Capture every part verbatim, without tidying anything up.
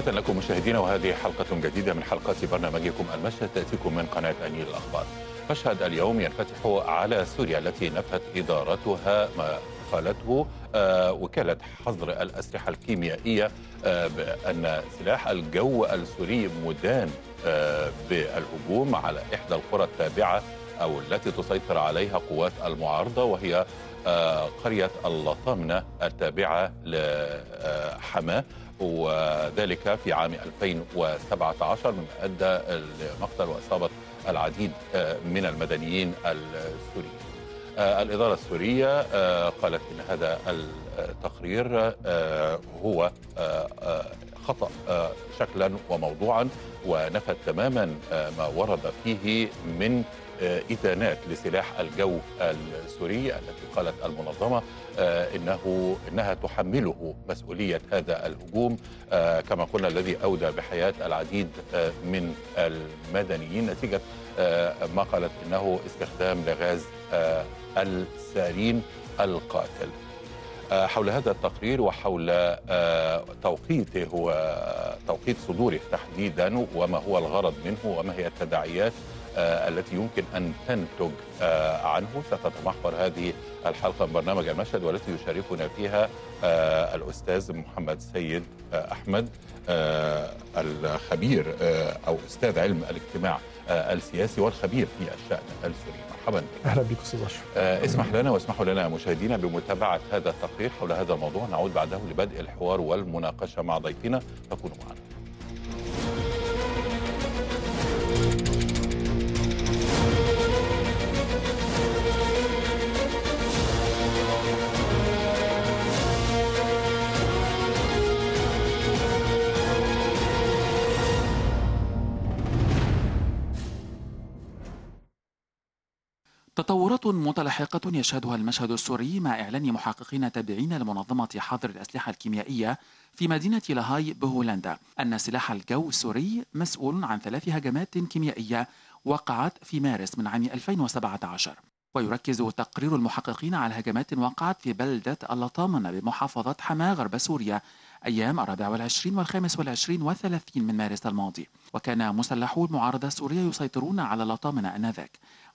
تحية لكم مشاهدينا، وهذه حلقة جديدة من حلقات برنامجكم المشهد، تأتيكم من قناة النيل للأخبار. مشهد اليوم ينفتح على سوريا التي نفت إدارتها ما قالته وكالة حظر الأسلحة الكيميائية بأن سلاح الجو السوري مدان بالهجوم على إحدى القرى التابعة أو التي تسيطر عليها قوات المعارضة، وهي قرية اللطامنة التابعة لحماة، وذلك في عام ألفين وسبعة عشر، مما أدى لمقتل وإصابة العديد من المدنيين السوريين. الإدارة السورية قالت إن هذا التقرير هو خطأ شكلا وموضوعا، ونفت تماما ما ورد فيه من إدانات لسلاح الجو السوري التي قالت المنظمة إنه إنها تحمله مسؤولية هذا الهجوم، كما قلنا الذي أودى بحياة العديد من المدنيين نتيجة ما قالت إنه استخدام لغاز السارين القاتل. حول هذا التقرير وحول توقيته وتوقيت صدوره تحديدا، وما هو الغرض منه، وما هي التداعيات التي يمكن أن تنتج عنه، ستتمحور هذه الحلقة من برنامج المشهد، والتي يشاركنا فيها الأستاذ محمد سيد احمد الخبير او استاذ علم الاجتماع السياسي والخبير في الشأن السوري. مرحبا. اهلا بك استاذ اشرف. اسمح لنا واسمحوا لنا مشاهدينا بمتابعة هذا التقرير حول هذا الموضوع، نعود بعده لبدء الحوار والمناقشة مع ضيفنا، فكونوا معنا. تطورات متلاحقة يشهدها المشهد السوري مع إعلان محققين تابعين لمنظمة حظر الأسلحة الكيميائية في مدينة لاهاي بهولندا أن سلاح الجو السوري مسؤول عن ثلاث هجمات كيميائية وقعت في مارس من عام ألفين وسبعة عشر. ويركز تقرير المحققين على هجمات وقعت في بلدة اللطامنة بمحافظة حماة غرب سوريا أيام الرابع والعشرين والخامس والعشرين والثلاثين من مارس الماضي، وكان مسلحو المعارضة السورية يسيطرون على اللطامنة آنذاك.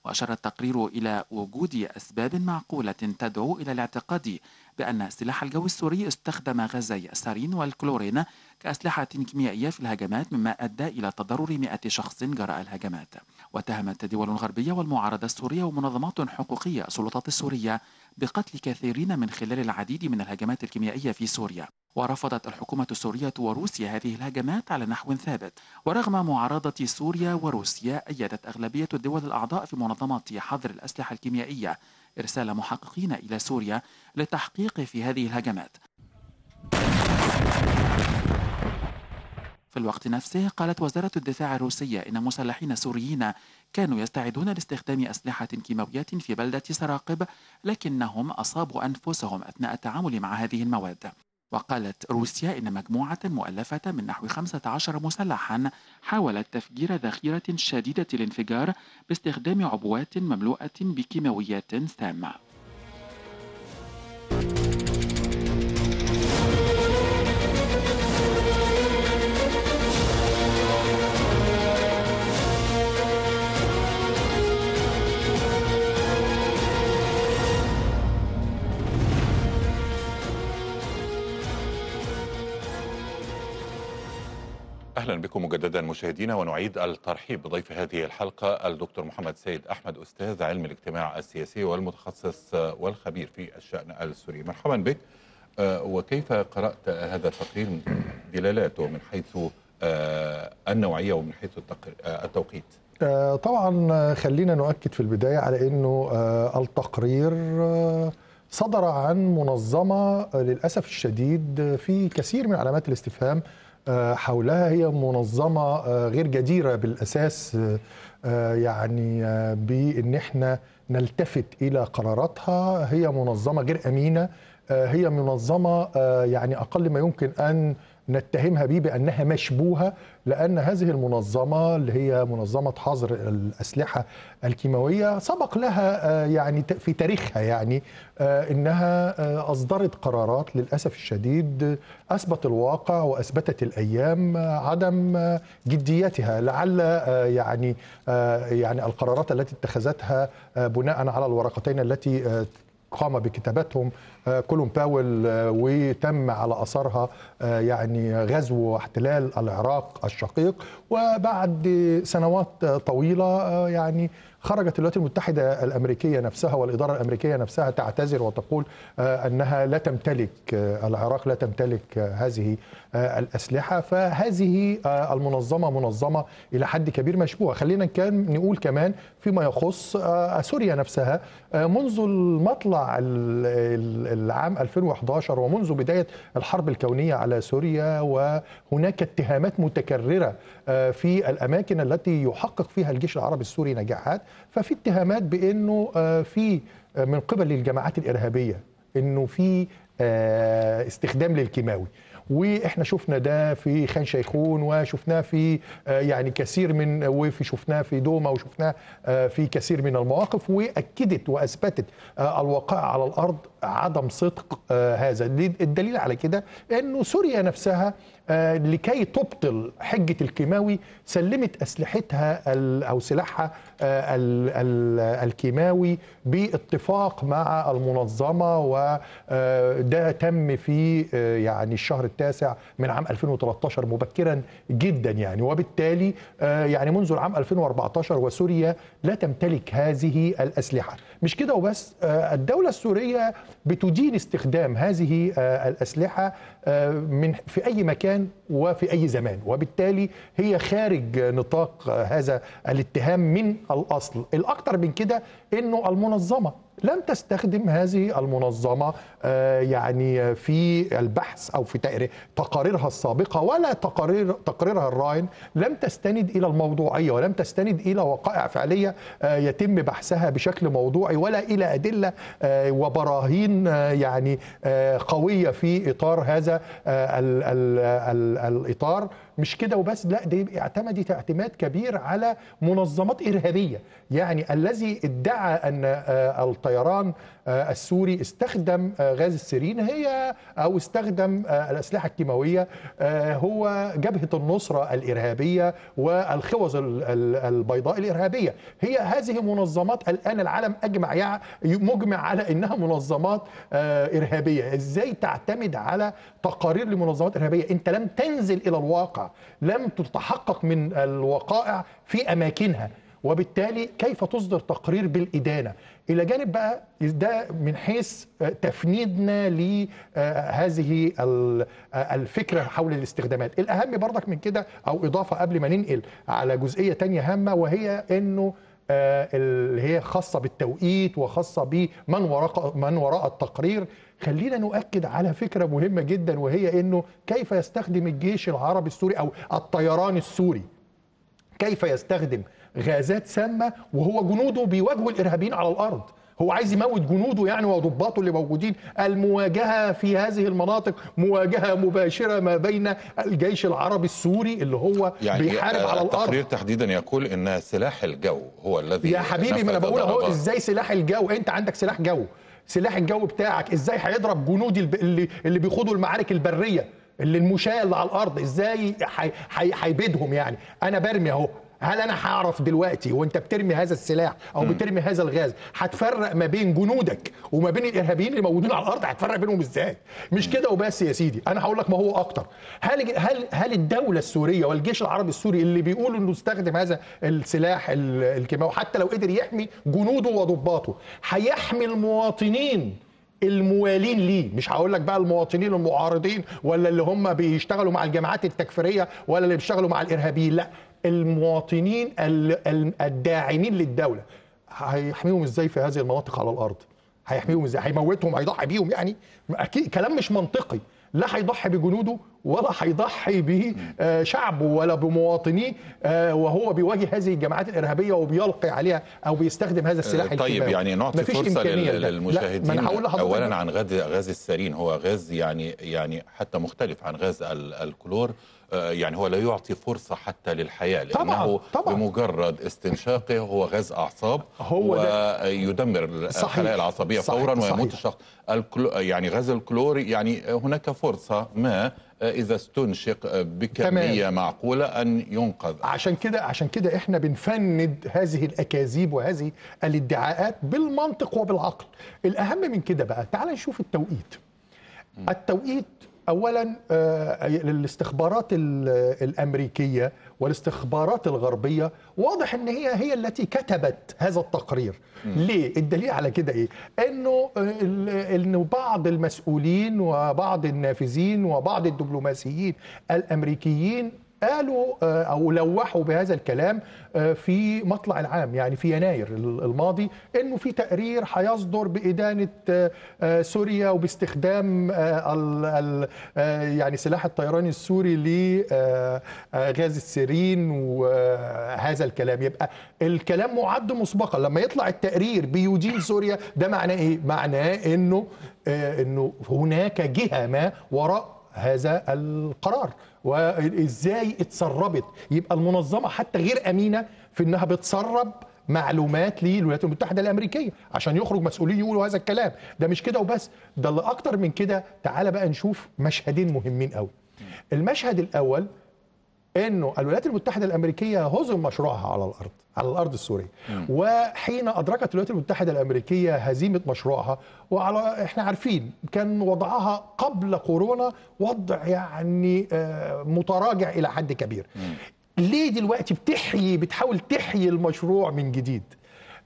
وأشار التقرير إلى وجود أسباب معقولة تدعو إلى الاعتقاد بأن سلاح الجو السوري استخدم غازي السارين والكلورين كأسلحة كيميائية في الهجمات، مما أدى إلى تضرر مئة شخص جراء الهجمات. واتهمت دول غربية والمعارضة السورية ومنظمات حقوقية السلطات السورية بقتل كثيرين من خلال العديد من الهجمات الكيميائية في سوريا. ورفضت الحكومة السورية وروسيا هذه الهجمات على نحو ثابت، ورغم معارضة سوريا وروسيا أيدت أغلبية الدول الأعضاء في منظمة حظر الأسلحة الكيميائية إرسال محققين إلى سوريا للتحقيق في هذه الهجمات. في الوقت نفسه قالت وزارة الدفاع الروسية إن مسلحين سوريين كانوا يستعدون لاستخدام أسلحة كيماوية في بلدة سراقب، لكنهم أصابوا أنفسهم أثناء التعامل مع هذه المواد. وقالت روسيا إن مجموعة مؤلفة من نحو خمسة عشر مسلحا حاولت تفجير ذخيرة شديدة الانفجار باستخدام عبوات مملوءة بكيماويات سامة. أهلا بكم مجددا مشاهدينا، ونعيد الترحيب بضيف هذه الحلقة الدكتور محمد سيد أحمد، أستاذ علم الاجتماع السياسي والمتخصص والخبير في الشأن السوري. مرحبا بك. وكيف قرأت هذا التقرير من دلالاته من حيث النوعية ومن حيث التوقيت؟ طبعا خلينا نؤكد في البداية على أنه التقرير صدر عن منظمة للأسف الشديد في كثير من علامات الاستفهام حولها. هي منظمة غير جديرة بالأساس يعني بأن احنا نلتفت إلى قراراتها، هي منظمة غير أمينة، هي منظمة يعني أقل ما يمكن أن نتهمها به بأنها مشبوهة، لأن هذه المنظمة اللي هي منظمة حظر الأسلحة الكيماوية سبق لها يعني في تاريخها يعني أنها أصدرت قرارات للأسف الشديد أثبت الواقع وأثبتت الأيام عدم جديتها، لعل يعني يعني القرارات التي اتخذتها بناء على الورقتين التي قام بكتابتهم كولن باول وتم على أثرها يعني غزو واحتلال العراق الشقيق. وبعد سنوات طويلة يعني خرجت الولايات المتحدة الأمريكية نفسها والإدارة الأمريكية نفسها تعتذر وتقول أنها لا تمتلك، العراق لا تمتلك هذه الأسلحة. فهذه المنظمة منظمة إلى حد كبير مشبوهة. خلينا كان نقول كمان فيما يخص سوريا نفسها، منذ المطلع العام ألفين وأحد عشر ومنذ بداية الحرب الكونية على سوريا وهناك اتهامات متكررة في الأماكن التي يحقق فيها الجيش العربي السوري نجاحات، ففي اتهامات بأنه في من قبل الجماعات الإرهابية أنه في استخدام للكيماوي، واحنا شفنا ده في خان شيخون وشفناه في يعني كثير من وفي شفناه في دوما وشفناه في كثير من المواقف، واكدت واثبتت الواقع على الارض عدم صدق هذا. الدليل على كده انه سوريا نفسها لكي تبطل حجة الكيماوي سلمت أسلحتها أو سلاحها الكيماوي باتفاق مع المنظمة، وده تم في يعني الشهر التاسع من عام ألفين وثلاثة عشر مبكرا جدا يعني. وبالتالي يعني منذ العام ألفين وأربعة عشر وسوريا لا تمتلك هذه الأسلحة. مش كده وبس، الدولة السورية بتدين استخدام هذه الأسلحة من في أي مكان وفي أي زمان، وبالتالي هي خارج نطاق هذا الاتهام من الأصل. الأكثر من كده أنه المنظمة لم تستخدم هذه المنظمة يعني في البحث أو في تقاريرها السابقة ولا تقارير تقريرها الراهن لم تستند إلى الموضوعية ولم تستند إلى وقائع فعلية يتم بحثها بشكل موضوعي ولا إلى أدلة وبراهين يعني قوية في إطار هذا ال ال ال الإطار. مش كده وبس، لا دي اعتمدت اعتماد كبير على منظمات إرهابية. يعني الذي ادعى أن الطيران السوري استخدم غاز السرين هي أو استخدم الأسلحة الكيماوية هو جبهة النصرة الإرهابية والخوذ البيضاء الإرهابية. هي هذه منظمات الآن العالم أجمع مجمع على أنها منظمات إرهابية. إزاي تعتمد على تقارير لمنظمات إرهابية؟ أنت لم تنزل إلى الواقع، لم تتحقق من الوقائع في أماكنها، وبالتالي كيف تصدر تقرير بالإدانة؟ إلى جانب بقى ده من حيث تفنيدنا لهذه الفكرة حول الاستخدامات. الأهم برضك من كده أو إضافة قبل ما ننقل على جزئية تانية هامة، وهي أنه اللي هي خاصة بالتوقيت وخاصة بمن وراء من وراء التقرير. خلينا نؤكد على فكرة مهمة جدا، وهي أنه كيف يستخدم الجيش العربي السوري أو الطيران السوري كيف يستخدم غازات سامة وهو جنوده بيواجهوا الإرهابيين على الأرض. هو عايز يموت جنوده يعني وضباطه اللي موجودين. المواجهة في هذه المناطق مواجهة مباشرة ما بين الجيش العربي السوري اللي هو يعني بيحارب آه على الأرض. التقرير تحديدا يقول إن سلاح الجو هو الذي، يا حبيبي ما أنا بقول أهو، إزاي سلاح الجو؟ أنت عندك سلاح جو، سلاح الجو بتاعك إزاي هيضرب جنودي اللي اللي بيخوضوا المعارك البرية اللي المشاة اللي على الأرض؟ إزاي هيبيدهم؟ يعني أنا برمي أهو، هل انا هعرف دلوقتي وانت بترمي هذا السلاح او بترمي هذا الغاز هتفرق ما بين جنودك وما بين الارهابيين اللي موجودين على الارض؟ هتفرق بينهم ازاي؟ مش كده وبس يا سيدي، انا هقول لك ما هو اكتر. هل هل هل الدوله السوريه والجيش العربي السوري اللي بيقولوا انه استخدم هذا السلاح الكيماوي حتى لو قدر يحمي جنوده وضباطه، هيحمي المواطنين الموالين ليه؟ مش هقول لك بقى المواطنين المعارضين ولا اللي هم بيشتغلوا مع الجماعات التكفيريه ولا اللي بيشتغلوا مع الارهابيين، لا، المواطنين الداعمين للدولة هيحميهم ازاي في هذه المناطق على الأرض؟ هيحميهم ازاي؟ هيموتهم؟ هيضحي بيهم يعني؟ أكيد كلام مش منطقي، لا هيضحي بجنوده ولا هيضحي بشعبه ولا بمواطنيه وهو بيواجه هذه الجماعات الارهابيه وبيلقي عليها او بيستخدم هذا السلاح. طيب الكيماوي. يعني نعطي فرصه للمشاهدين اولا عن غاز السارين، هو غاز يعني يعني حتى مختلف عن غاز الكلور، يعني هو لا يعطي فرصة حتى للحياة لأنه طبعًا. بمجرد استنشاقه هو غاز أعصاب، هو ويدمر الخلايا العصبية فورا ويموت الشخص. يعني غاز الكلور يعني هناك فرصة ما إذا استنشق بكمية تمام. معقولة أن ينقذ. عشان كده عشان كده إحنا بنفند هذه الأكاذيب وهذه الادعاءات بالمنطق وبالعقل. الأهم من كده بقى تعال نشوف التوقيت. التوقيت أولا الاستخبارات الأمريكية والاستخبارات الغربية واضح أن هي هي التي كتبت هذا التقرير. م. ليه؟ الدليل على كده إيه؟ أنه أنه بعض المسؤولين وبعض النافذين وبعض الدبلوماسيين الأمريكيين قالوا أو لوحوا بهذا الكلام في مطلع العام، يعني في يناير الماضي، أنه في تقرير هيصدر بإدانة سوريا وباستخدام ال يعني سلاح الطيران السوري لغاز السيرين وهذا الكلام. يبقى الكلام معد مسبقا، لما يطلع التقرير بيدين سوريا ده معناه إيه؟ معناه أنه أنه هناك جهة ما وراء هذا القرار، وازاي اتسربت. يبقى المنظمه حتى غير امينه في انها بتسرب معلومات للولايات المتحده الامريكيه عشان يخرج مسؤولين يقولوا هذا الكلام. ده مش كده وبس، ده اللي اكتر من كده. تعال بقى نشوف مشهدين مهمين قوي. المشهد الاول انه الولايات المتحده الامريكيه هزم مشروعها على الارض على الارض السوريه، وحين ادركت الولايات المتحده الامريكيه هزيمه مشروعها، وعلى احنا عارفين كان وضعها قبل كورونا وضع يعني متراجع الى حد كبير. ليه دلوقتي بتحيي بتحاول تحيي المشروع من جديد؟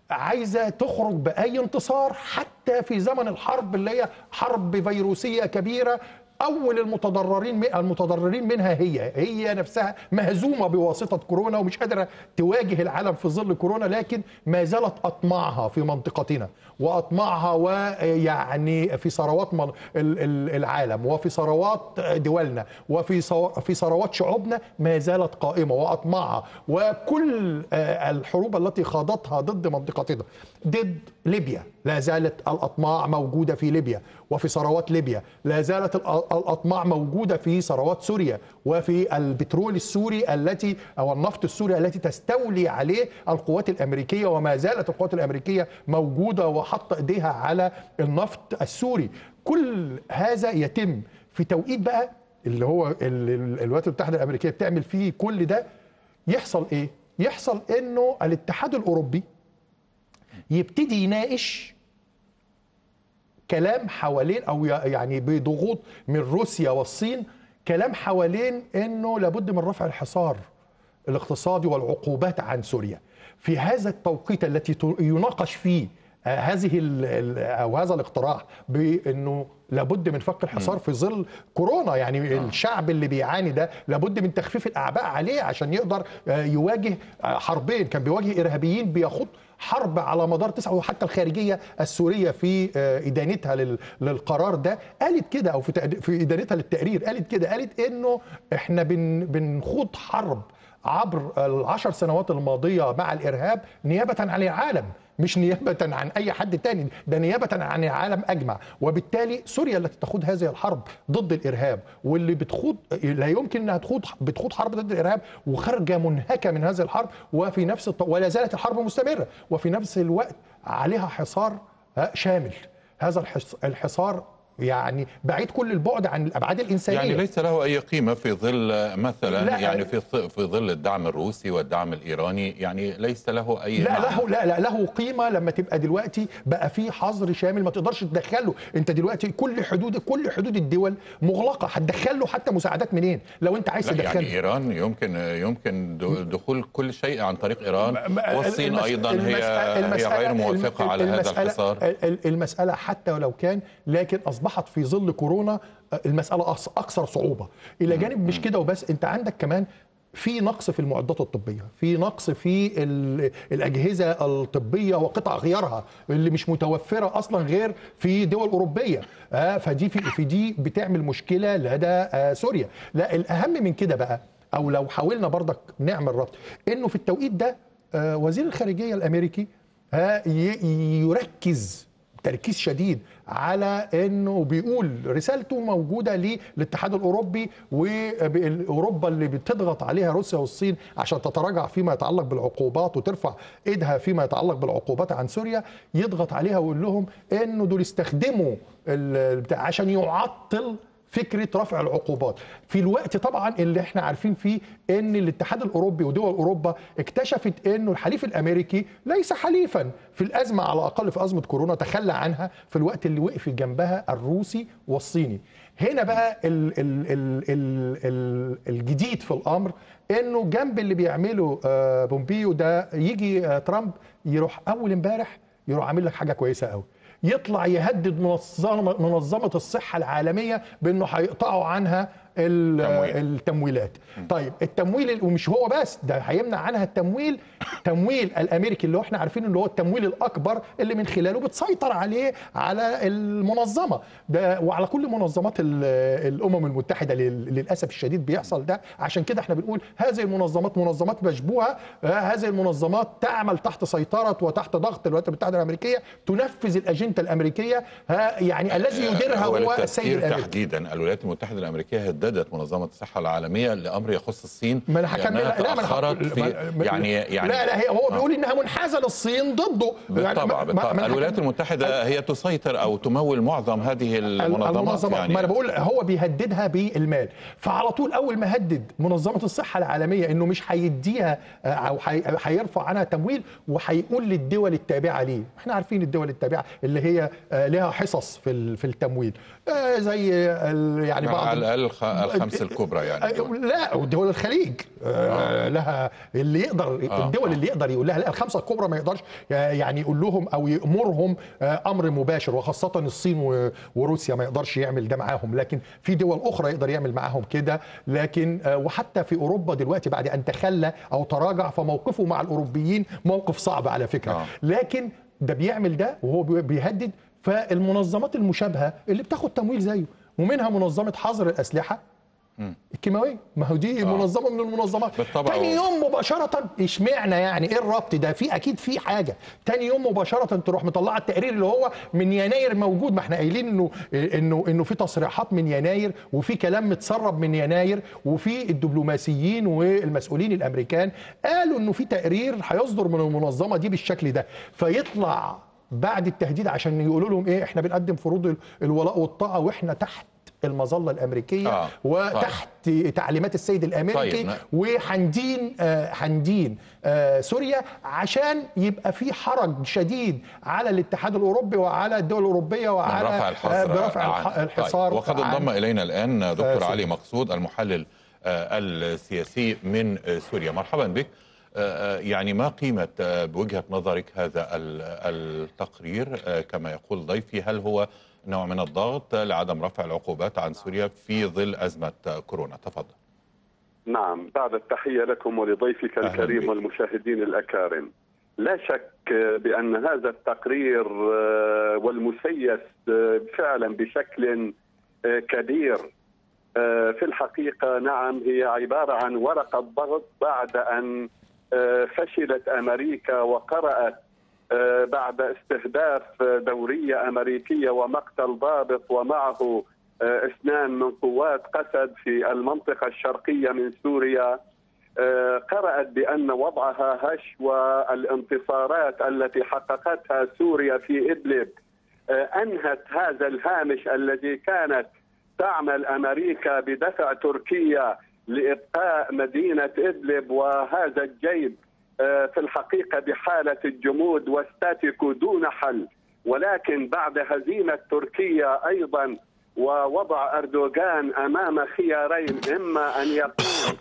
عايزه تخرج باي انتصار حتى في زمن الحرب اللي هي حرب فيروسيه كبيره، أول المتضررين المتضررين منها هي هي نفسها، مهزومة بواسطة كورونا ومش قادرة تواجه العالم في ظل كورونا، لكن ما زالت أطماعها في منطقتنا وأطماعها ويعني في ثروات العالم وفي ثروات دولنا وفي في ثروات شعوبنا ما زالت قائمة، وأطماعها وكل الحروب التي خاضتها ضد منطقتنا، ضد ليبيا لا زالت الأطماع موجودة في ليبيا وفي ثروات ليبيا، لا زالت الأطماع موجودة في ثروات سوريا وفي البترول السوري التي أو النفط السوري التي تستولي عليه القوات الأمريكية، وما زالت القوات الأمريكية موجودة وحاطة إيديها على النفط السوري. كل هذا يتم في توقيت بقى اللي هو الولايات المتحدة الأمريكية بتعمل فيه كل ده. يحصل إيه؟ يحصل إنه الاتحاد الأوروبي يبتدي يناقش كلام حوالين او يعني بضغوط من روسيا والصين، كلام حوالين انه لابد من رفع الحصار الاقتصادي والعقوبات عن سوريا. في هذا التوقيت التي يناقش فيه هذه او هذا الاقتراح بانه لابد من فك الحصار في ظل كورونا، يعني الشعب اللي بيعاني ده لابد من تخفيف الاعباء عليه عشان يقدر يواجه حربين، كان بيواجه ارهابيين، بيخوض حرب على مدار تسعة، وحتى الخارجية السورية في إدانتها للقرار ده قالت كده، أو في إدانتها للتقرير قالت كده، قالت إنه إحنا بنخوض حرب عبر العشر سنوات الماضية مع الإرهاب نيابة عن العالم، مش نيابة عن أي حد تاني، ده نيابة عن العالم أجمع. وبالتالي سوريا التي تخوض هذه الحرب ضد الإرهاب، واللي بتخوض لا يمكن أنها تخوض بتخوض حرب ضد الإرهاب وخارجة منهكة من هذه الحرب، وفي نفس ولا زالت الحرب مستمرة، وفي نفس الوقت عليها حصار شامل. هذا الحصار يعني بعيد كل البعد عن الأبعاد الإنسانية، يعني ليس له أي قيمة في ظل مثلا يعني في في ظل الدعم الروسي والدعم الإيراني، يعني ليس له أي لا معنى. له لا لا له قيمة لما تبقى دلوقتي بقى في حظر شامل ما تقدرش تدخله أنت دلوقتي، كل حدود كل حدود الدول مغلقة، هتدخله حتى مساعدات منين لو أنت عايز تدخله؟ يعني إيران يمكن يمكن دخول كل شيء عن طريق إيران، والصين أيضا هي هي غير موافقة على هذا الحصار. المسألة حتى ولو كان، لكن أصبحت في ظل كورونا المسألة أكثر صعوبة. إلى جانب مش كده وبس، أنت عندك كمان في نقص في المعدات الطبيه، في نقص في الاجهزه الطبيه وقطع غيارها اللي مش متوفره اصلا غير في دول اوروبيه، فدي في, في دي بتعمل مشكله لدى سوريا. لا الاهم من كده بقى، او لو حاولنا برضك نعمل ربط، انه في التوقيت ده وزير الخارجيه الامريكي يركز تركيز شديد على انه بيقول رسالته موجوده للاتحاد الاوروبي واوروبا اللي بتضغط عليها روسيا والصين عشان تتراجع فيما يتعلق بالعقوبات وترفع ايدها فيما يتعلق بالعقوبات عن سوريا، يضغط عليها ويقول لهم انه دول استخدموا عشان يعطل فكرة رفع العقوبات في الوقت طبعا اللي احنا عارفين فيه ان الاتحاد الاوروبي ودول اوروبا اكتشفت انه الحليف الامريكي ليس حليفا في الازمة، على الاقل في ازمة كورونا تخلى عنها في الوقت اللي وقف جنبها الروسي والصيني. هنا بقى ال ال ال ال ال الجديد في الامر انه جنب اللي بيعمله بومبيو ده يجي ترامب يروح اول امبارح يروح عامل لك حاجة كويسة قوي، يطلع يهدد منظمة, منظمة الصحة العالمية بأنه هيقطعوا عنها التمويلات. طيب التمويل، ومش هو بس ده هيمنع عنها التمويل، التمويل الامريكي اللي احنا عارفين ان هو التمويل الاكبر اللي من خلاله بتسيطر عليه على المنظمه ده وعلى كل منظمات الامم المتحده. للاسف الشديد بيحصل ده، عشان كده احنا بنقول هذه المنظمات منظمات مشبوهه، هذه المنظمات تعمل تحت سيطره وتحت ضغط الولايات المتحده الامريكيه، تنفذ الاجنده الامريكيه، يعني الذي يديرها هو السيد الامريكي تحديدا. الولايات المتحده الامريكيه ضدت منظمه الصحه العالميه لامر يخص الصين. ما انا هكمل، لا ما يعني يعني لا لا هي هو بيقول انها منحازه للصين ضده. بالطبع بالطبع الولايات المتحده هي تسيطر او تمول معظم هذه المنظمات, المنظمات يعني. ما انا بقول هو بيهددها بالمال، فعلى طول اول ما هدد منظمه الصحه العالميه انه مش هيديها او هيرفع عنها تمويل، وهيقول للدول التابعه ليه، احنا عارفين الدول التابعه اللي هي لها حصص في في التمويل زي يعني بعض على الاقل الخمس الكبرى يعني دول. لا ودول الخليج آه. لها اللي يقدر آه. الدول اللي يقدر يقول لها لا، الخمسه الكبرى ما يقدرش يعني يقول لهم او يأمرهم امر مباشر، وخاصه الصين وروسيا ما يقدرش يعمل ده معاهم، لكن في دول اخرى يقدر يعمل معاهم كده. لكن وحتى في اوروبا دلوقتي بعد ان تخلى او تراجع فموقفه مع الاوروبيين موقف صعب على فكره آه. لكن ده بيعمل ده وهو بيهدد، فالمنظمات المشابهه اللي بتاخد تمويل زيه، ومنها منظمه حظر الاسلحه الكيماويه، ما هو دي آه. منظمه من المنظمات. تاني يوم مباشره اشمعنا يعني ايه الربط ده؟ في اكيد في حاجه. تاني يوم مباشره تروح مطلعه التقرير اللي هو من يناير موجود، ما احنا قايلين انه انه انه في تصريحات من يناير وفي كلام متسرب من يناير، وفي الدبلوماسيين والمسؤولين الامريكان قالوا انه في تقرير هيصدر من المنظمه دي بالشكل ده، فيطلع بعد التهديد عشان يقولوا لهم ايه، احنا بنقدم فروض الولاء والطاعه واحنا تحت المظله الامريكيه آه. وتحت طيب. تعليمات السيد الامريكي طيب. وحندين آه حندين آه سوريا عشان يبقى في حرج شديد على الاتحاد الاوروبي وعلى الدول الاوروبيه وعلى رفع الحصار, آه رفع الحصار طيب. وقد انضم الينا الان دكتور آه علي مقصود المحلل آه السياسي من آه سوريا. مرحبا بك. يعني ما قيمة بوجهة نظرك هذا التقرير كما يقول ضيفي؟ هل هو نوع من الضغط لعدم رفع العقوبات عن سوريا في ظل أزمة كورونا؟ تفضل. نعم، بعد التحية لكم ولضيفك الكريم والمشاهدين الأكارم، لا شك بأن هذا التقرير والمسيس فعلا بشكل كبير في الحقيقة نعم هي عبارة عن ورقة ضغط بعد أن فشلت أمريكا وقرأت بعد استهداف دورية أمريكية ومقتل ضابط ومعه اثنان من قوات قسد في المنطقة الشرقية من سوريا، قرأت بأن وضعها هش والانتصارات التي حققتها سوريا في إدلب أنهت هذا الهامش الذي كانت تعمل أمريكا بدفع تركيا لإبقاء مدينة إدلب وهذا الجيب في الحقيقة بحالة الجمود والستاتيكو دون حل. ولكن بعد هزيمة تركيا أيضا ووضع أردوغان أمام خيارين، إما أن يقوم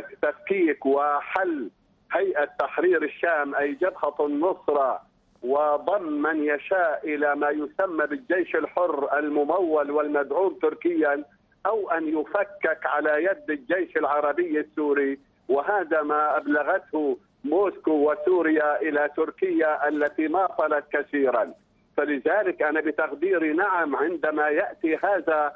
بتفكيك وحل هيئة تحرير الشام أي جبهة النصرة وضم من يشاء إلى ما يسمى بالجيش الحر الممول والمدعوم تركيا، أو أن يفكك على يد الجيش العربي السوري، وهذا ما أبلغته موسكو وسوريا إلى تركيا التي ماطلت كثيرا. فلذلك أنا بتقديري نعم، عندما يأتي هذا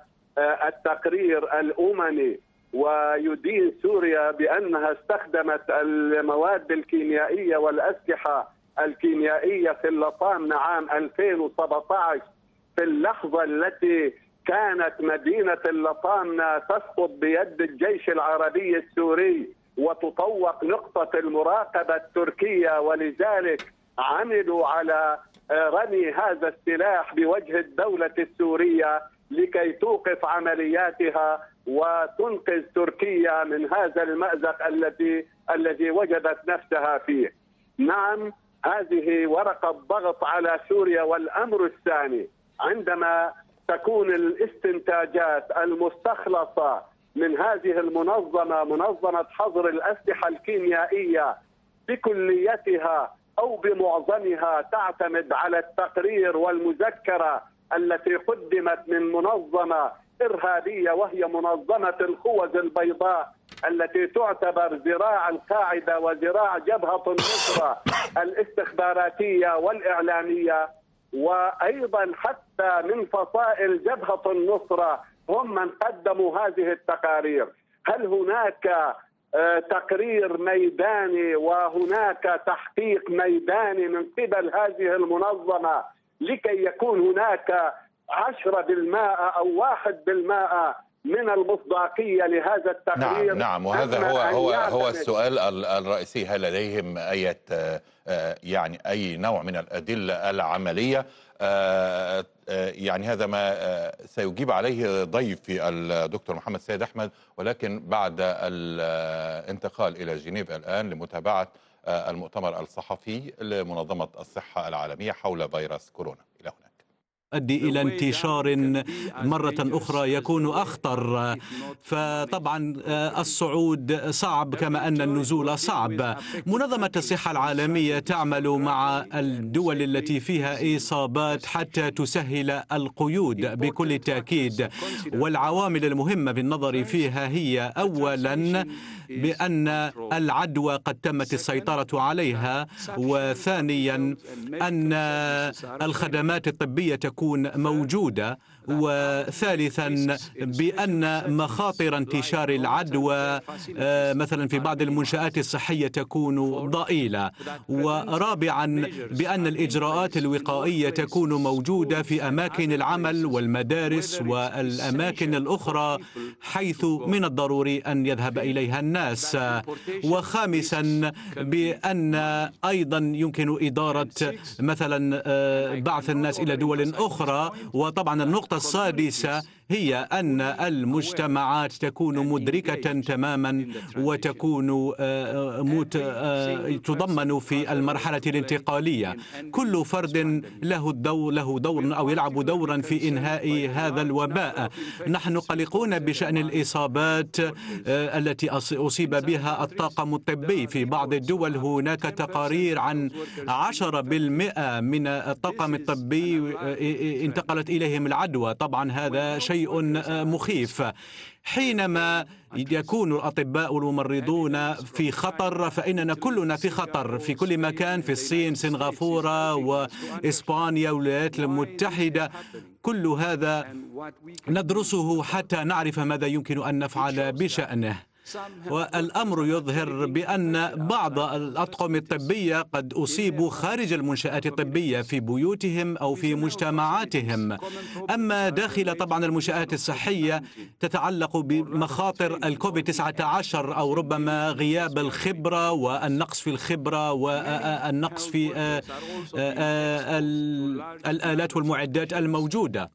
التقرير الأممي ويدين سوريا بأنها استخدمت المواد الكيميائية والأسلحة الكيميائية في اللطام عام ألفين وسبعة عشر، في اللحظة التي كانت مدينة اللطامنة تسقط بيد الجيش العربي السوري وتطوق نقطة المراقبة التركية، ولذلك عملوا على رمي هذا السلاح بوجه الدولة السورية لكي توقف عملياتها وتنقذ تركيا من هذا المأزق الذي الذي وجدت نفسها فيه. نعم، هذه ورقة ضغط على سوريا. والأمر الثاني، عندما تكون الاستنتاجات المستخلصة من هذه المنظمة، منظمة حظر الأسلحة الكيميائية، بكليتها أو بمعظمها تعتمد على التقرير والمذكرة التي قدمت من منظمة إرهابية وهي منظمة الخوذ البيضاء التي تعتبر ذراع القاعدة وذراع جبهة النصرة الاستخباراتية والإعلامية، وأيضا حتى من فصائل جبهة النصرة هم من قدموا هذه التقارير. هل هناك تقرير ميداني وهناك تحقيق ميداني من قبل هذه المنظمة لكي يكون هناك عشرة بالمائة أو واحد بالمائة من المصداقية لهذا التقرير؟ نعم نعم، وهذا هو هو هو السؤال الرئيسي، هل لديهم أي يعني أي نوع من الأدلة العملية؟ يعني هذا ما سيجيب عليه ضيفي الدكتور محمد سيد أحمد، ولكن بعد الانتقال إلى جنيف الآن لمتابعة المؤتمر الصحفي لمنظمة الصحة العالمية حول فيروس كورونا. إلى هنا يؤدي إلى انتشار مرة أخرى يكون أخطر، فطبعا الصعود صعب كما أن النزول صعب. منظمة الصحة العالمية تعمل مع الدول التي فيها إصابات حتى تسهل القيود بكل تأكيد، والعوامل المهمة بالنظر فيها هي أولا بأن العدوى قد تمت السيطرة عليها، وثانيا أن الخدمات الطبية تكون تكون موجودة، وثالثا بأن مخاطر انتشار العدوى مثلا في بعض المنشآت الصحية تكون ضئيلة، ورابعا بأن الإجراءات الوقائية تكون موجودة في أماكن العمل والمدارس والأماكن الأخرى حيث من الضروري أن يذهب إليها الناس، وخامسا بأن أيضا يمكن إدارة مثلا بعث الناس إلى دول أخرى. وطبعا النقطة السادسة هي أن المجتمعات تكون مدركة تماما وتكون تضمن في المرحلة الانتقالية، كل فرد له الدور له دور أو يلعب دورا في إنهاء هذا الوباء. نحن قلقون بشأن الإصابات التي أصيب بها الطاقم الطبي، في بعض الدول هناك تقارير عن عشرة بالمئة من الطاقم الطبي انتقلت إليهم العدوى، طبعا هذا شيء شيء مخيف. حينما يكون الأطباء والممرضون في خطر فإننا كلنا في خطر في كل مكان، في الصين، سنغافورة، وإسبانيا، والولايات المتحدة، كل هذا ندرسه حتى نعرف ماذا يمكن أن نفعل بشأنه. والأمر يظهر بأن بعض الأطقم الطبية قد أصيبوا خارج المنشآت الطبية في بيوتهم أو في مجتمعاتهم، أما داخل طبعا المنشآت الصحية تتعلق بمخاطر الكوفيد تسعة عشر أو ربما غياب الخبرة والنقص في الخبرة والنقص في الآلات والمعدات الموجودة.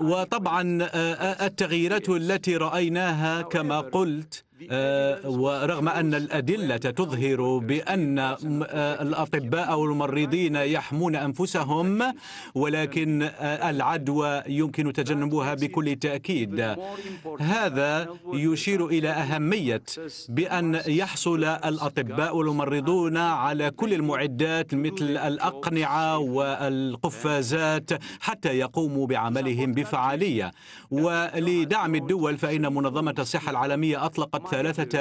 وطبعا التغييرات التي رأيناها كما قلت ورغم أن الأدلة تظهر بأن الأطباء أو الممرضين يحمون أنفسهم، ولكن العدوى يمكن تجنبها بكل تأكيد. هذا يشير إلى أهمية بأن يحصل الأطباء والممرضون على كل المعدات مثل الأقنعة والقفازات حتى يقوموا بعملهم بفعالية. ولدعم الدول فإن منظمة الصحة العالمية أطلقت ثلاثة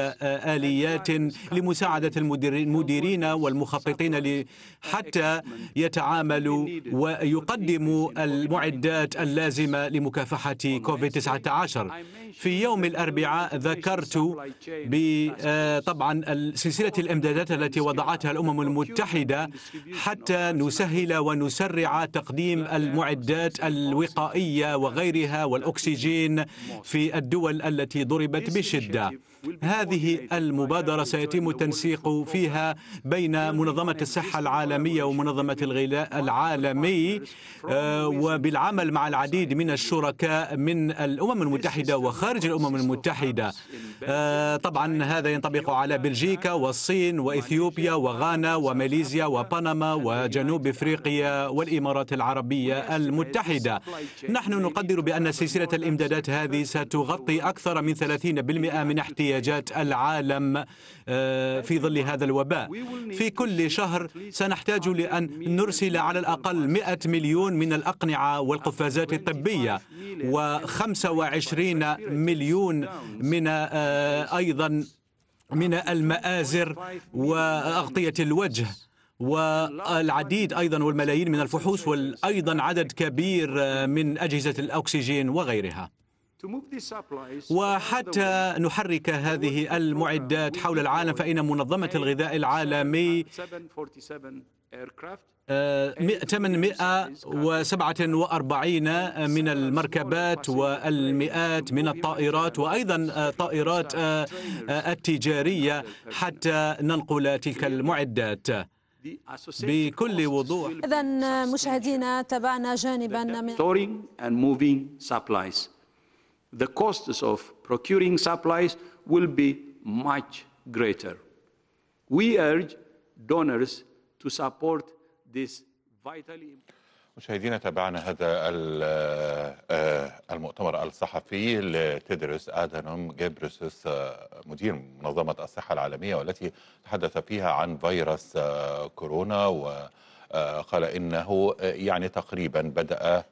آليات لمساعدة المديرين والمخططين حتى يتعاملوا ويقدموا المعدات اللازمة لمكافحة كوفيد تسعة عشر. في يوم الأربعاء ذكرت طبعا سلسلة الإمدادات التي وضعتها الأمم المتحدة حتى نسهل ونسرع تقديم المعدات الوقائية وغيرها والأكسجين في الدول التي ضربت بشدة. هذه المبادرة سيتم التنسيق فيها بين منظمة الصحة العالمية ومنظمة الغذاء العالمي وبالعمل مع العديد من الشركاء من الأمم المتحدة وخارج الأمم المتحدة. طبعا هذا ينطبق على بلجيكا والصين وإثيوبيا وغانا وماليزيا وبنما وجنوب إفريقيا والإمارات العربية المتحدة. نحن نقدر بأن سلسلة الإمدادات هذه ستغطي أكثر من ثلاثين بالمئة من احتياجات العالم في ظل هذا الوباء. في كل شهر سنحتاج لأن نرسل على الأقل مئة مليون من الأقنعة والقفازات الطبية، وخمسة وعشرين مليون من أيضا من المآزر وأغطية الوجه، والعديد أيضا والملايين من الفحوص، وأيضا عدد كبير من أجهزة الأكسجين وغيرها. وحتى نحرك هذه المعدات حول العالم فإن منظمة الغذاء العالمي ثمانمئة وسبعة وأربعين من المركبات والمئات من الطائرات وأيضا طائرات التجارية حتى ننقل تلك المعدات بكل وضوح. إذن مشاهدينا، تابعنا جانبا من the costs of procuring supplies will be much greater. We urge donors to support this vitally important. مشاهدينا، تابعنا هذا المؤتمر الصحفي لتيدروس أدانوم جيبريسوس مدير منظمة الصحة العالمية، والتي تحدث فيها عن فيروس كورونا، و قال إنه يعني تقريبا بدأ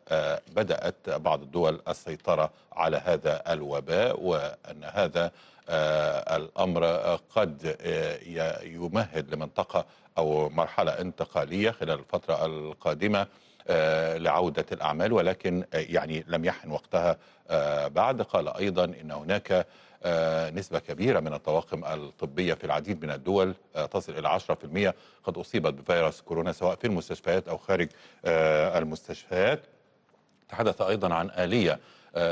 بدأت بعض الدول السيطرة على هذا الوباء، وأن هذا الأمر قد يمهد لمنطقة أو مرحلة انتقالية خلال الفترة القادمة لعودة الأعمال، ولكن يعني لم يحن وقتها بعد. قال أيضا إن هناك نسبة كبيرة من الطواقم الطبية في العديد من الدول تصل إلى عشرة بالمئة قد أصيبت بفيروس كورونا سواء في المستشفيات أو خارج المستشفيات. تحدث أيضا عن آلية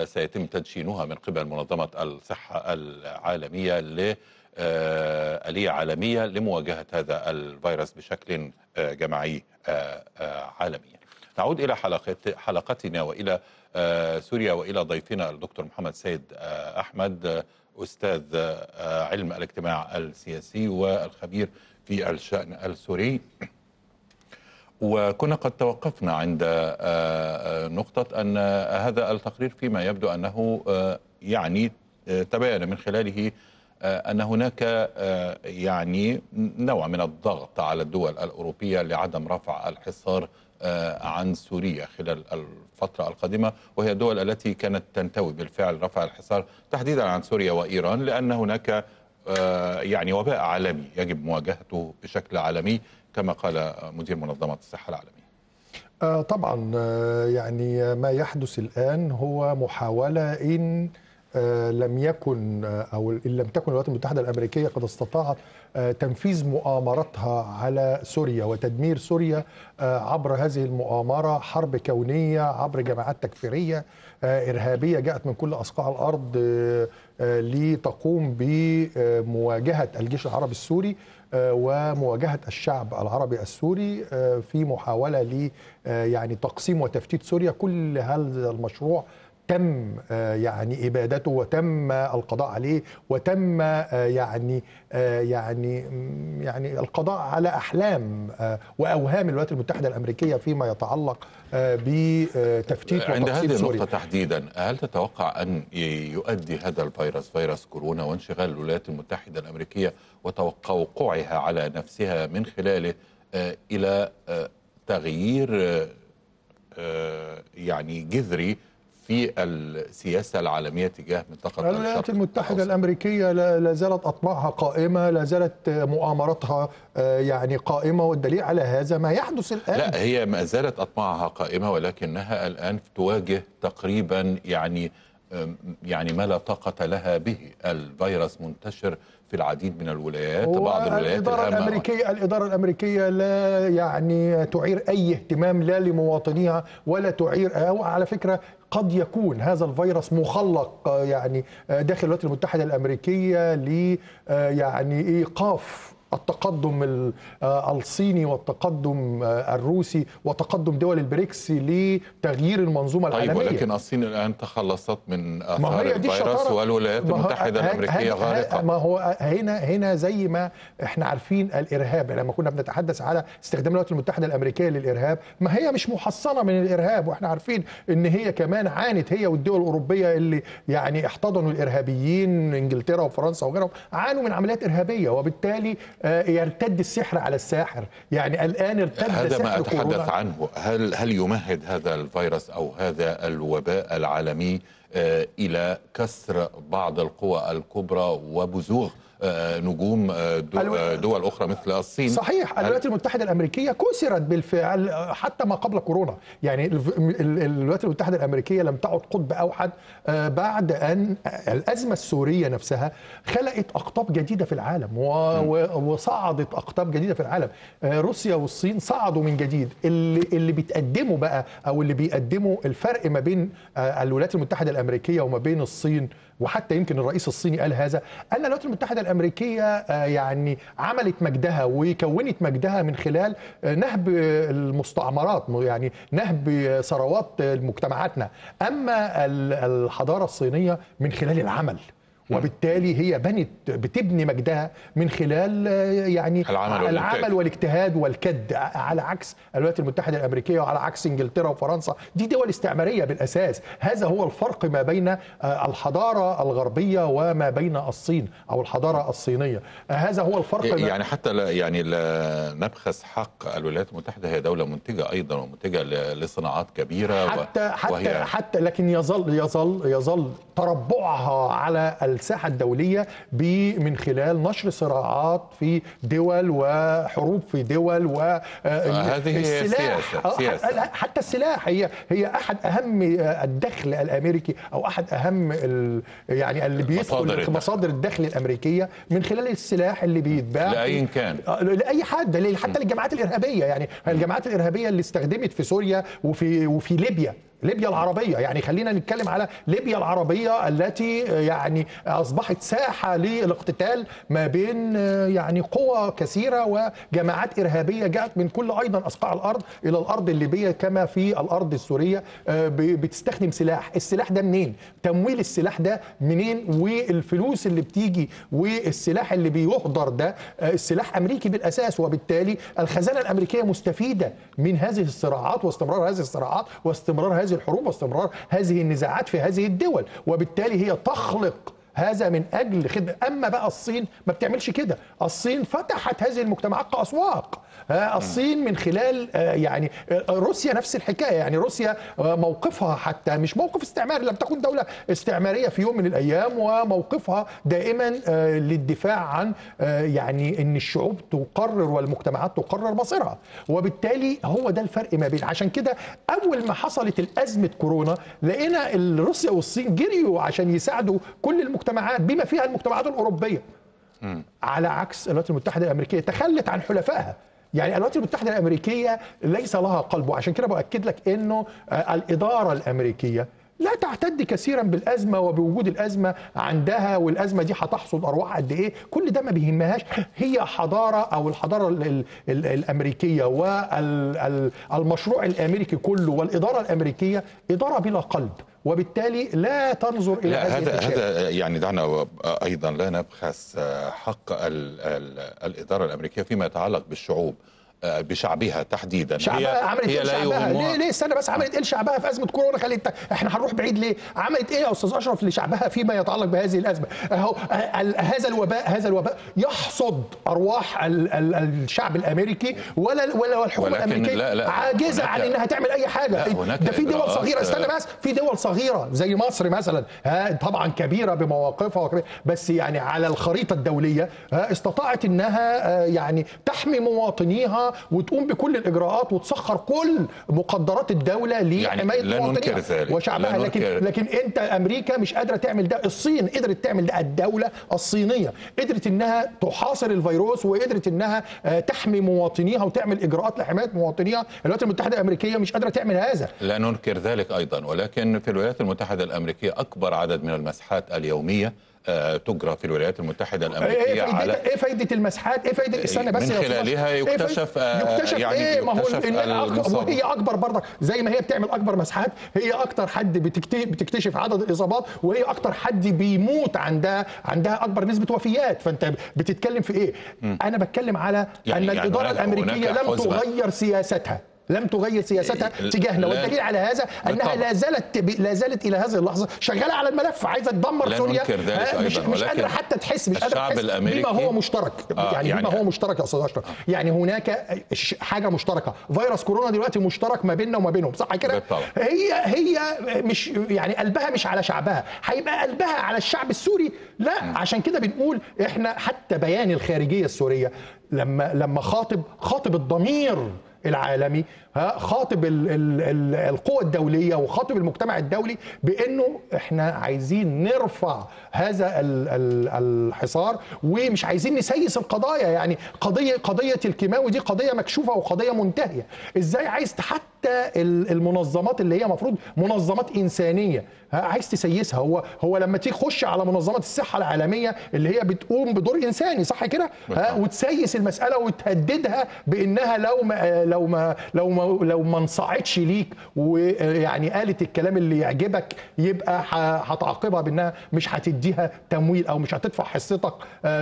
سيتم تدشينها من قبل منظمة الصحة العالمية ل آلية عالمية لمواجهة هذا الفيروس بشكل جماعي عالمي. نعود إلى حلقت حلقتنا وإلى سوريا وإلى ضيفنا الدكتور محمد سيد أحمد، أستاذ علم الاجتماع السياسي والخبير في الشأن السوري. وكنا قد توقفنا عند نقطة أن هذا التقرير فيما يبدو أنه يعني تبين من خلاله أن هناك يعني نوع من الضغط على الدول الأوروبية لعدم رفع الحصار عن سوريا خلال الفترة القادمة، وهي الدول التي كانت تنتوي بالفعل رفع الحصار تحديدا عن سوريا وإيران، لأن هناك يعني وباء عالمي يجب مواجهته بشكل عالمي كما قال مدير منظمة الصحة العالمية. طبعا يعني ما يحدث الآن هو محاولة إن لم يكن أو إن لم تكن الولايات المتحدة الأمريكية قد استطاعت تنفيذ مؤامرتها على سوريا وتدمير سوريا عبر هذه المؤامرة، حرب كونية عبر جماعات تكفيرية إرهابية جاءت من كل أصقاع الأرض لتقوم بمواجهة الجيش العربي السوري ومواجهة الشعب العربي السوري في محاولة ل يعني تقسيم وتفتيت سوريا. كل هذا المشروع تم يعني إبادته وتم القضاء عليه وتم يعني يعني يعني القضاء على أحلام وأوهام الولايات المتحدة الأمريكية فيما يتعلق بتفتيت عند هذه النقطة سوريا. تحديدا هل تتوقع أن يؤدي هذا الفيروس فيروس كورونا وانشغال الولايات المتحدة الأمريكية وتوقعها على نفسها من خلاله إلى تغيير يعني جذري في السياسة العالمية تجاه منطقة الولايات المتحدة الأوسط. الأمريكية لا زالت أطماعها قائمة، لا زالت مؤامرتها يعني قائمة، والدليل على هذا ما يحدث الآن. لا هي ما زالت أطماعها قائمة، ولكنها الآن تواجه تقريبا يعني يعني ما لا طاقة لها به. الفيروس منتشر في العديد من الولايات، بعض الولايات الإدارة الأمريكية الإدارة الأمريكية لا يعني تعير أي اهتمام لا لمواطنيها ولا تعير، وعلى فكرة قد يكون هذا الفيروس مخلق يعني داخل الولايات المتحدة الأمريكية ل يعني إيقاف التقدم الصيني والتقدم الروسي وتقدم دول البريكس لتغيير المنظومه طيب العالميه. ولكن الصين الان تخلصت من اثار الفيروس والولايات المتحده الامريكيه غارقه. ما هو هنا هنا زي ما احنا عارفين الارهاب، لما كنا بنتحدث على استخدام الولايات المتحده الامريكيه للارهاب، ما هي مش محصنه من الارهاب، واحنا عارفين ان هي كمان عانت هي والدول الاوروبيه اللي يعني احتضنوا الارهابيين، انجلترا وفرنسا وغيرهم، عانوا من عمليات ارهابيه، وبالتالي يرتد السحر على الساحر. يعني الآن ارتد هذا سحر ما أتحدث كورونا. عنه هل هل يمهد هذا الفيروس أو هذا الوباء العالمي إلى كسر بعض القوى الكبرى وبزوغ نجوم دول أخرى مثل الصين؟ صحيح، الولايات المتحدة الأمريكية كسرت بالفعل حتى ما قبل كورونا. يعني الولايات المتحدة الأمريكية لم تعد قطب أوحد بعد أن الأزمة السورية نفسها خلقت أقطاب جديدة في العالم، وصعدت أقطاب جديدة في العالم. روسيا والصين صعدوا من جديد. اللي اللي بتقدمه بقى أو اللي بيقدمه الفرق ما بين الولايات المتحدة الأمريكية وما بين الصين، وحتى يمكن الرئيس الصيني قال هذا، أن الولايات المتحدة الأمريكية يعني عملت مجدها وكونت مجدها من خلال نهب المستعمرات، يعني نهب ثروات مجتمعاتنا، أما الحضارة الصينية من خلال العمل، وبالتالي هي بنت بتبني مجدها من خلال يعني العمل, العمل والاجتهاد والكد، على عكس الولايات المتحدة الأمريكية وعلى عكس إنجلترا وفرنسا. دي دول استعمارية بالأساس. هذا هو الفرق ما بين الحضارة الغربية وما بين الصين أو الحضارة الصينية. هذا هو الفرق. يعني حتى لا يعني لا نبخس حق الولايات المتحدة، هي دولة منتجة أيضا ومنتجة لصناعات كبيرة، حتى حتى حتى لكن يظل يظل يظل تربعها على الساحة الدولية من خلال نشر صراعات في دول وحروب في دول والسلاح. حتى السلاح هي هي أحد أهم الدخل الأمريكي أو أحد أهم يعني اللي بيدخل مصادر الدخل الأمريكية من خلال السلاح اللي بيتباع لأي كان لأي حد، حتى للجماعات الإرهابية. يعني الجماعات الإرهابية اللي استخدمت في سوريا وفي وفي ليبيا ليبيا العربية. يعني خلينا نتكلم على ليبيا العربية التي يعني أصبحت ساحة للاقتتال ما بين يعني قوى كثيرة وجماعات إرهابية جاءت من كل أيضا أصقاع الأرض إلى الأرض الليبية كما في الأرض السورية، بتستخدم سلاح. السلاح ده منين؟ تمويل السلاح ده منين؟ والفلوس اللي بتيجي والسلاح اللي بيهدر ده السلاح أمريكي بالأساس، وبالتالي الخزانة الأمريكية مستفيدة من هذه الصراعات واستمرار هذه الصراعات واستمرار هذه هذه الحروب واستمرار هذه النزاعات في هذه الدول، وبالتالي هي تخلق هذا من أجل خدمة. أما بقى الصين ما بتعملش كده، الصين فتحت هذه المجتمعات كأسواق. الصين من خلال يعني روسيا نفس الحكاية. يعني روسيا موقفها حتى مش موقف استعماري، لم تكن دولة استعمارية في يوم من الأيام، وموقفها دائما للدفاع عن يعني أن الشعوب تقرر والمجتمعات تقرر مصيرها، وبالتالي هو ده الفرق ما بين. عشان كده أول ما حصلت الأزمة كورونا لقينا روسيا والصين جريوا عشان يساعدوا كل المجتمعات بما فيها المجتمعات الأوروبية، على عكس الولايات المتحدة الأمريكية تخلت عن حلفائها. يعني الولايات المتحدة الأمريكية ليس لها قلب، وعشان كده بأكد لك أنه الإدارة الأمريكية لا تعتد كثيرا بالأزمة وبوجود الأزمة عندها، والأزمة دي هتحصد أرواح قد إيه، كل ده ما بيهمهاش. هي حضارة، أو الحضارة ال ال ال الأمريكية والمشروع الأمريكي كله والإدارة الأمريكية إدارة بلا قلب، وبالتالي لا تنظر إلى لا هذا هذا يعني دعنا أيضا لا نبخس حق ال ال الإدارة الأمريكية فيما يتعلق بالشعوب، بشعبها تحديدا. شعبها عملت ايه لشعبها؟ ليه ليه استنى بس، عملت ايه لشعبها في ازمه كورونا؟ خليت احنا هنروح بعيد ليه؟ عملت ايه يا استاذ اشرف لشعبها فيما يتعلق بهذه الازمه؟ اهو هذا الوباء، هذا الوباء يحصد ارواح ال ال الشعب الامريكي، ولا ولا الحكومه الامريكيه لا لا عاجزه عن انها تعمل اي حاجه. ده في دول صغيره، استنى بس، في دول صغيره زي مصر مثلا، ها طبعا كبيره بمواقفها وكبيرة، بس يعني على الخريطه الدوليه استطاعت انها يعني تحمي مواطنيها وتقوم بكل الاجراءات وتسخر كل مقدرات الدوله لحمايه يعني مواطنيها وشعبها. لكن لكن انت امريكا مش قادره تعمل ده، الصين قدرت تعمل ده، الدوله الصينيه قدرت انها تحاصر الفيروس وقدرت انها تحمي مواطنيها وتعمل اجراءات لحمايه مواطنيها. الولايات المتحده الامريكيه مش قادره تعمل هذا، لا ننكر ذلك ايضا، ولكن في الولايات المتحده الامريكيه اكبر عدد من المسحات اليوميه تجرى في الولايات المتحدة الأمريكية. إيه فايدة، على... إيه فايدة المسحات؟ إيه فايدة السنة بس من خلالها يكتشف إيه يكتشف يعني إيه؟ ما هو أكبر، هي أكبر برضه، زي ما هي بتعمل أكبر مسحات، هي أكتر حد بتكتشف عدد الإصابات، وهي أكتر حد بيموت، عندها عندها أكبر نسبة وفيات. فأنت بتتكلم في إيه؟ م. أنا بتكلم على يعني أن يعني الإدارة الأمريكية لم تغير سياستها، لم تغير سياستها تجاهنا، والدليل على هذا انها لا زالت لا زالت الى هذه اللحظه شغاله على الملف، عايزه تدمر سوريا، مش مش قادره حتى تحس، مش قادره تحس بما هو مشترك. آه يعني, يعني بما هو مشترك يا استاذ اشرف، يعني هناك حاجه مشتركه، فيروس كورونا دلوقتي مشترك ما بيننا وما بينهم، صح كده؟ هي هي مش يعني قلبها مش على شعبها، هيبقى قلبها على الشعب السوري، لا م. عشان كده بنقول احنا حتى بيان الخارجيه السوريه لما لما خاطب خاطب الضمير العالمي، خاطب القوى الدولية وخاطب المجتمع الدولي بأنه احنا عايزين نرفع هذا الحصار ومش عايزين نسيس القضايا. يعني قضية قضية الكيماوي دي قضية مكشوفة وقضية منتهية. ازاي عايز حتى المنظمات اللي هي مفروض منظمات إنسانية عايز تسيسها؟ هو هو لما تخش على منظمات الصحة العالمية اللي هي بتقوم بدور إنساني، صح كده، وتسيس المسألة وتهددها بأنها لو ما لو ما لو ما لو ما انصاعتش ليك ويعني قالت الكلام اللي يعجبك يبقى هتعاقبها بانها مش هتديها تمويل او مش هتدفع حصتك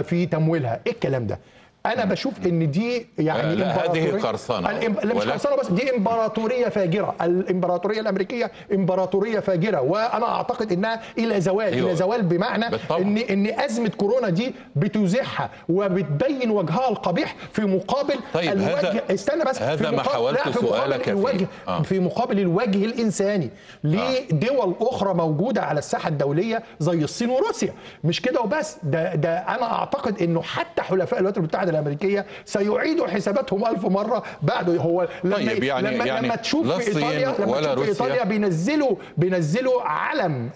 في تمويلها. ايه الكلام ده؟ انا بشوف ان دي يعني لا هذه قرصنه، مش قرصنه بس، دي امبراطوريه فاجره. الامبراطوريه الامريكيه امبراطوريه فاجره، وانا اعتقد انها الى زوال. أيوة. الى زوال بمعنى بالطبع. ان ان ازمه كورونا دي بتزيحها وبتبين وجهها القبيح في مقابل طيب الوجه هذا استنى بس هذا ما حاولت سؤالك الوجه آه. في مقابل الوجه الانساني لدول آه. اخرى موجوده على الساحه الدوليه زي الصين وروسيا. مش كده وبس، ده ده انا اعتقد انه حتى حلفاء الولايات المتحده الامريكيه سيعيدوا حساباتهم ألف مره بعد. هو لما طيب يعني لما, يعني لما تشوف في ايطاليا لما تشوف في ايطاليا بينزلوا بينزلوا علم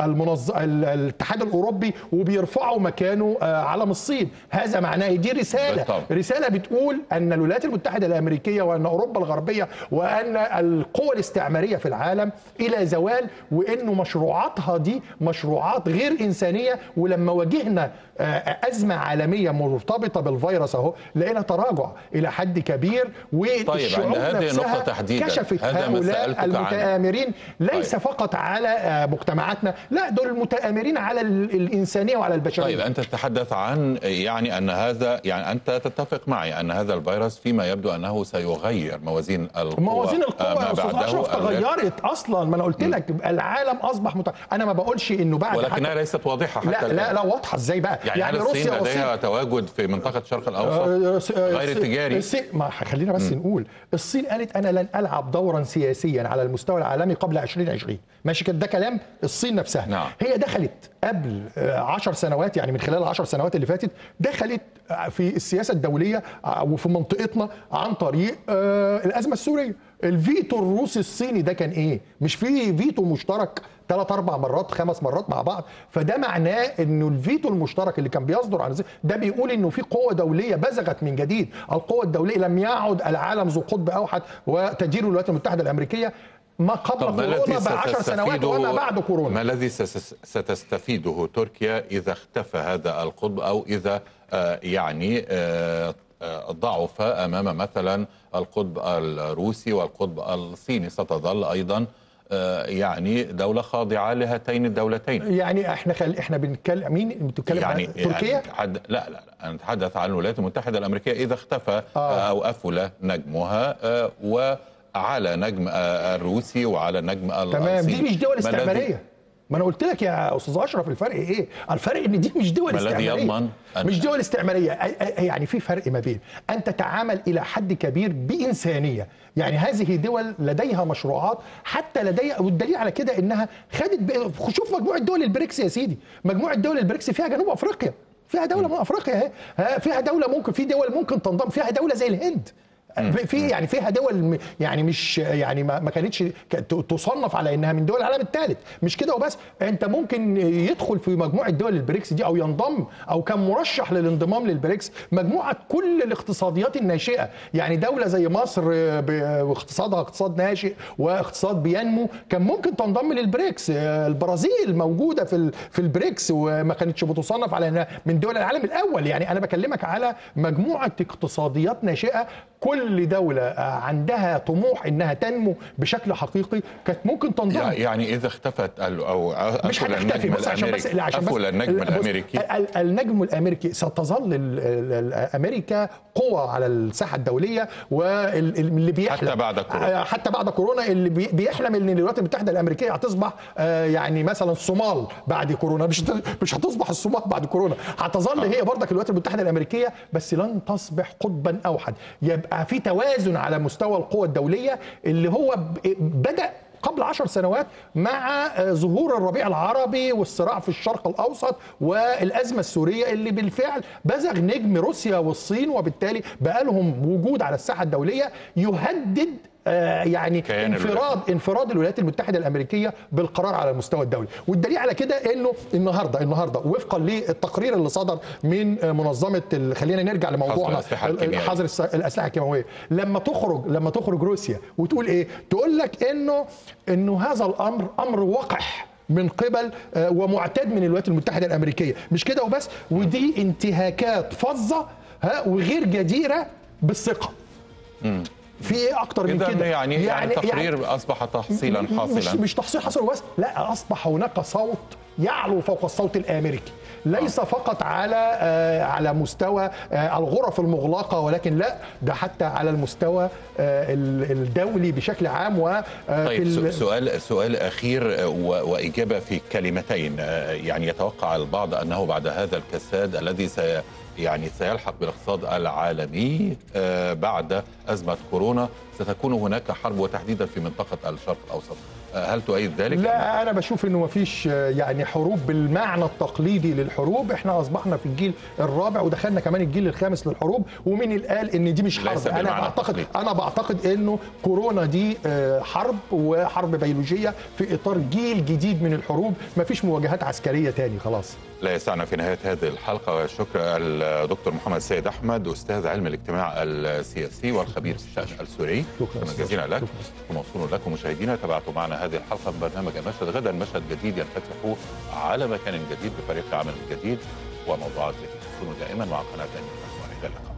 المنظ... الاتحاد الاوروبي وبيرفعوا مكانه علم الصين. هذا معناه دي رساله بالطبع. رساله بتقول ان الولايات المتحده الامريكيه وان اوروبا الغربيه وان القوى الاستعماريه في العالم الى زوال، وانه مشروعاتها دي مشروعات غير انسانيه. ولما واجهنا ازمه عالميه مرتبطه بالفيروس اهو لقينا تراجع الى حد كبير، والشعوب طيب نفسها كشفت هؤلاء المتآمرين ليس طيب. فقط على مجتمعاتنا، لا دول متآمرين على الانسانيه وعلى البشريه. طيب انت تتحدث عن يعني ان هذا يعني انت تتفق معي ان هذا الفيروس فيما يبدو انه سيغير موازين القوى. موازين القوى يا استاذ اشرف تغيرت اصلا، ما انا قلت لك العالم اصبح مت... انا ما بقولش انه بعد، ولكنها ليست واضحه حتى لا الآن. لا لا واضحه ازاي بقى؟ يعني, يعني روسيا لديها تواجد في منطقة الشرق الأوسط غير تجاري. الصين، ما خلينا بس م. نقول الصين قالت أنا لن ألعب دورا سياسيا على المستوى العالمي قبل ألفين وعشرين، ماشي كده، ده كلام الصين نفسها. نعم. هي دخلت قبل عشر سنوات، يعني من خلال عشر سنوات اللي فاتت دخلت في السياسة الدولية وفي منطقتنا عن طريق الأزمة السورية. الفيتو الروسي الصيني ده كان إيه؟ مش في فيتو مشترك ثلاث أربع مرات خمس مرات مع بعض؟ فده معناه إنه الفيتو المشترك اللي كان بيصدر عن ده بيقول إنه في قوة دولية بزغت من جديد. القوة الدولية لم يعد العالم ذو قطب أوحد وتدير الولايات المتحدة الأمريكية، ما قبل كورونا بعشر سنوات وما بعد كورونا. ما الذي ستستفيده تركيا إذا اختفى هذا القطب أو إذا يعني ضعف أمام مثلا القطب الروسي والقطب الصيني؟ ستظل أيضا يعني دولة خاضعة لهاتين الدولتين. يعني احنا خل... احنا بنتكلم مين بتتكلم يعني عن تركيا؟ أتحد... لا لا لا انا اتحدث عن الولايات المتحدة الأمريكية اذا اختفى آه. او أفل نجمها وعلى نجم الروسي وعلى نجم الصيني. تمام، دي مش دول استعمارية. ما انا قلت لك يا استاذ اشرف الفرق ايه؟ الفرق ان دي مش دول استعماريه. الذي يضمن مش دول استعماريه، يعني في فرق ما بين ان تتعامل الى حد كبير بانسانيه، يعني هذه دول لديها مشروعات حتى لديها، والدليل على كده انها خدت، شوف مجموعه دول البريكس يا سيدي، مجموعه دول البريكس فيها جنوب افريقيا، فيها دوله من افريقيا اهي، فيها دوله ممكن، في دول ممكن تنضم، فيها دوله زي الهند، في يعني فيها دول يعني مش يعني ما كانتش تصنف على انها من دول العالم الثالث، مش كده وبس، انت ممكن يدخل في مجموعه دول البريكس دي او ينضم او كان مرشح للانضمام للبريكس مجموعه كل الاقتصاديات الناشئه، يعني دوله زي مصر باقتصادها اقتصاد ناشئ واقتصاد بينمو كان ممكن تنضم للبريكس، البرازيل موجوده في في البريكس وما كانتش بتصنف على انها من دول العالم الاول، يعني انا بكلمك على مجموعه اقتصاديات ناشئه كل كل دولة عندها طموح انها تنمو بشكل حقيقي كانت ممكن تنضم. يعني اذا اختفت او مش هتختفي، بس عشان بس عشان بس النجم الامريكي النجم الامريكي ستظل امريكا قوة على الساحة الدولية، واللي بيحلم حتى بعد كورونا حتى بعد كورونا اللي بيحلم ان الولايات المتحدة الامريكية هتصبح يعني مثلا الصومال بعد كورونا، مش مش هتصبح الصومال بعد كورونا، هتظل هي برضك الولايات المتحدة الامريكية بس لن تصبح قطبا اوحد، يبقى في توازن على مستوى القوى الدولية اللي هو بدأ قبل عشر سنوات مع ظهور الربيع العربي والصراع في الشرق الأوسط والأزمة السورية اللي بالفعل بزغ نجم روسيا والصين، وبالتالي بقى لهم وجود على الساحة الدولية يهدد يعني انفراد انفراد الولايات المتحدة الأمريكية بالقرار على المستوى الدولي. والدليل على كده انه النهارده النهارده وفقا للتقرير اللي صدر من منظمة ال... خلينا نرجع لموضوعنا، حظر الأسلحة الكيماوية، لما تخرج لما تخرج روسيا وتقول ايه؟ تقول لك انه انه هذا الأمر امر وقح من قبل ومعتاد من الولايات المتحدة الأمريكية، مش كده وبس، ودي انتهاكات فظة ها وغير جديرة بالثقة. امم في اكتر من كده يعني يعني, يعني تقرير يعني اصبح تحصيلا حاصلا، مش مش تحصيل حاصل بس، لا اصبح هناك صوت يعلو فوق الصوت الامريكي، ليس فقط على على مستوى الغرف المغلقه، ولكن لا ده حتى على المستوى الدولي بشكل عام. و طيب سؤال سؤال اخير واجابه في كلمتين، يعني يتوقع البعض انه بعد هذا الكساد الذي سي يعني سيلحق بالاقتصاد العالمي بعد أزمة كورونا ستكون هناك حرب وتحديدا في منطقة الشرق الأوسط، هل تؤيد ذلك؟ لا، أنا بشوف أنه ما فيش يعني حروب بالمعنى التقليدي للحروب، إحنا أصبحنا في الجيل الرابع ودخلنا كمان الجيل الخامس للحروب، ومن اللي قال أن دي مش حرب؟ أنا بعتقد التقليد. أنا بعتقد أنه كورونا دي حرب، وحرب بيولوجية في إطار جيل جديد من الحروب، ما فيش مواجهات عسكرية تاني خلاص. لا يسعنا في نهاية هذه الحلقة وشكر الدكتور محمد سيد أحمد أستاذ علم الاجتماع السياسي والخبير في الشأن السوري، شكرا جزيلا لك. وموصول لكم مشاهدينا تابعتوا معنا هذه الحلقة من برنامج المشهد، غدا مشهد جديد ينفتح على مكان جديد بفريق عمل جديد وموضوعات جديدة، كونوا دائما مع قناة النيل للأخبار.